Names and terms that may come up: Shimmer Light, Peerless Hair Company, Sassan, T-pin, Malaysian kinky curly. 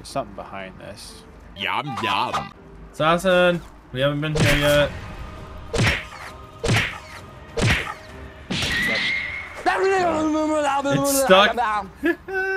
There's something behind this. Yum, yum. Sassan, we haven't been here yet. It's stuck.